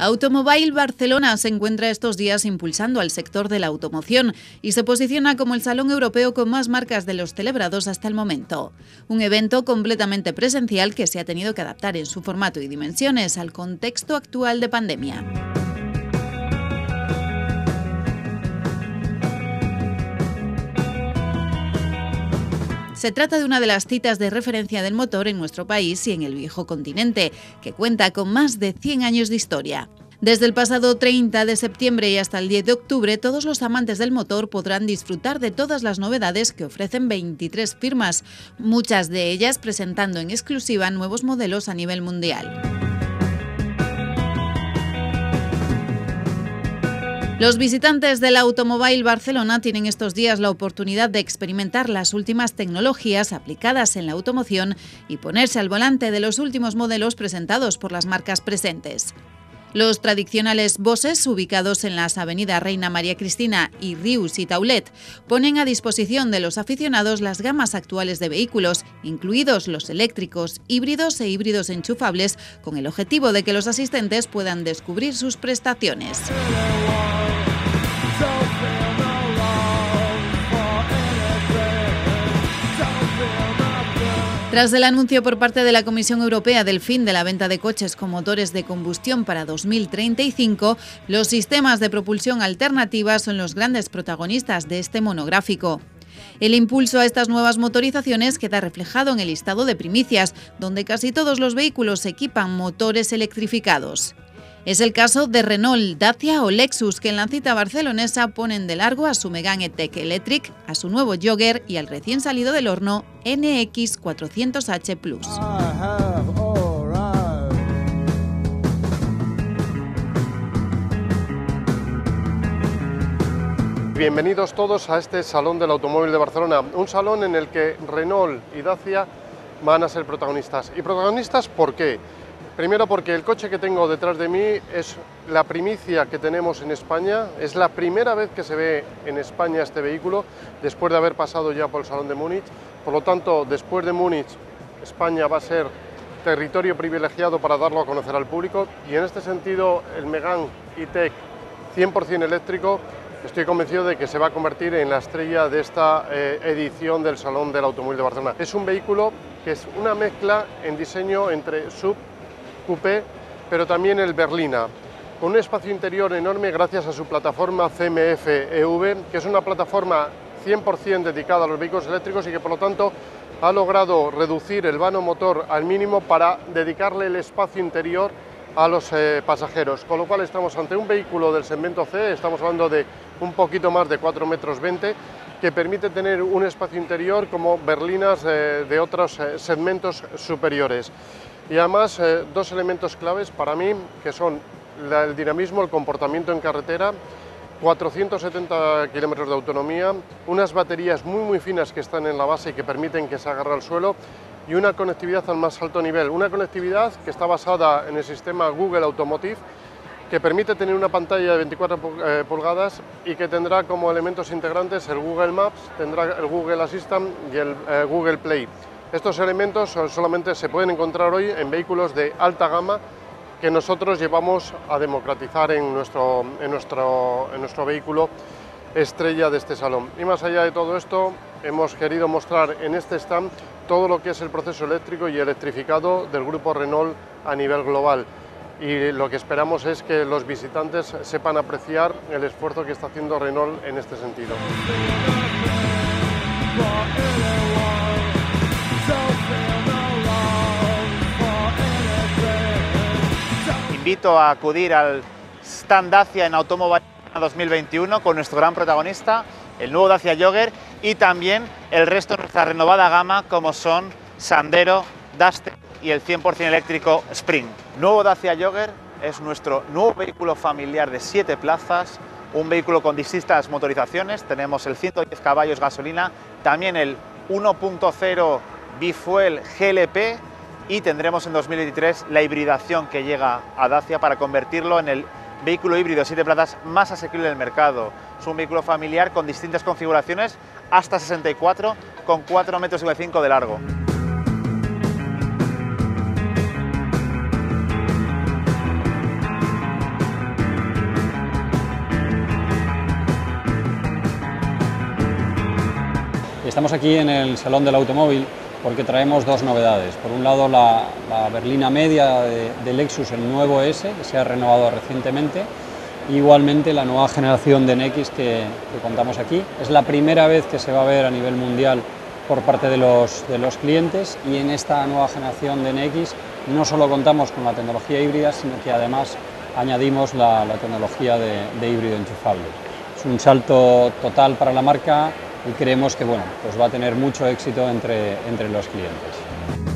Automobile Barcelona se encuentra estos días impulsando al sector de la automoción y se posiciona como el salón europeo con más marcas de los celebrados hasta el momento. Un evento completamente presencial que se ha tenido que adaptar en su formato y dimensiones al contexto actual de pandemia. Se trata de una de las citas de referencia del motor en nuestro país y en el viejo continente, que cuenta con más de 100 años de historia. Desde el pasado 30 de septiembre y hasta el 10 de octubre, todos los amantes del motor podrán disfrutar de todas las novedades que ofrecen 23 firmas, muchas de ellas presentando en exclusiva nuevos modelos a nivel mundial. Los visitantes del Automobile Barcelona tienen estos días la oportunidad de experimentar las últimas tecnologías aplicadas en la automoción y ponerse al volante de los últimos modelos presentados por las marcas presentes. Los tradicionales bosses, ubicados en las avenidas Reina María Cristina y Rius i Taulet, ponen a disposición de los aficionados las gamas actuales de vehículos, incluidos los eléctricos, híbridos e híbridos enchufables, con el objetivo de que los asistentes puedan descubrir sus prestaciones. Tras el anuncio por parte de la Comisión Europea del fin de la venta de coches con motores de combustión para 2035, los sistemas de propulsión alternativa son los grandes protagonistas de este monográfico. El impulso a estas nuevas motorizaciones queda reflejado en el listado de primicias, donde casi todos los vehículos equipan motores electrificados. Es el caso de Renault, Dacia o Lexus, que en la cita barcelonesa ponen de largo a su Megane E-Tech Electric, a su nuevo Jogger y al recién salido del horno NX 450H plus. Bienvenidos todos a este Salón del Automóvil de Barcelona, un salón en el que Renault y Dacia van a ser protagonistas. ¿Y protagonistas por qué? Primero porque el coche que tengo detrás de mí es la primicia que tenemos en España, es la primera vez que se ve en España este vehículo, después de haber pasado ya por el Salón de Múnich. Por lo tanto, después de Múnich, España va a ser territorio privilegiado para darlo a conocer al público, y en este sentido el Megane E-Tech 100% eléctrico, estoy convencido de que se va a convertir en la estrella de esta edición del Salón del Automóvil de Barcelona. Es un vehículo que es una mezcla en diseño entre SUV, coupé, pero también el berlina, con un espacio interior enorme gracias a su plataforma CMF EV, que es una plataforma 100% dedicada a los vehículos eléctricos y que por lo tanto ha logrado reducir el vano motor al mínimo para dedicarle el espacio interior a los pasajeros, con lo cual estamos ante un vehículo del segmento C, estamos hablando de un poquito más de 4,20 metros, que permite tener un espacio interior como berlinas de otros segmentos superiores. Y además dos elementos claves para mí, que son el dinamismo, el comportamiento en carretera, 470 kilómetros de autonomía, unas baterías muy finas que están en la base y que permiten que se agarre al suelo, y una conectividad al más alto nivel, una conectividad que está basada en el sistema Google Automotive, que permite tener una pantalla de 24 pulgadas y que tendrá como elementos integrantes el Google Maps, tendrá el Google Assistant y el Google Play. Estos elementos solamente se pueden encontrar hoy en vehículos de alta gama que nosotros llevamos a democratizar en nuestro vehículo estrella de este salón. Y más allá de todo esto, hemos querido mostrar en este stand todo lo que es el proceso eléctrico y electrificado del grupo Renault a nivel global. Y lo que esperamos es que los visitantes sepan apreciar el esfuerzo que está haciendo Renault en este sentido. Invito a acudir al stand Dacia en Automóvil 2021 con nuestro gran protagonista, el nuevo Dacia Jogger, y también el resto de nuestra renovada gama como son Sandero, Duster y el 100% eléctrico Spring. Nuevo Dacia Jogger es nuestro nuevo vehículo familiar de 7 plazas, un vehículo con distintas motorizaciones. Tenemos el 110 caballos gasolina, también el 1.0 Bifuel GLP, y tendremos en 2023 la hibridación que llega a Dacia para convertirlo en el vehículo híbrido de 7 plazas más asequible del mercado. Es un vehículo familiar con distintas configuraciones, hasta 64, con 4,5 metros de largo. Estamos aquí en el Salón del Automóvil porque traemos dos novedades. Por un lado, la berlina media de Lexus, el nuevo S, que se ha renovado recientemente. Igualmente, la nueva generación de NX que contamos aquí. Es la primera vez que se va a ver a nivel mundial por parte de los clientes, y en esta nueva generación de NX no solo contamos con la tecnología híbrida, sino que además añadimos la tecnología de híbrido enchufable. Es un salto total para la marca y creemos que, bueno, pues va a tener mucho éxito entre los clientes.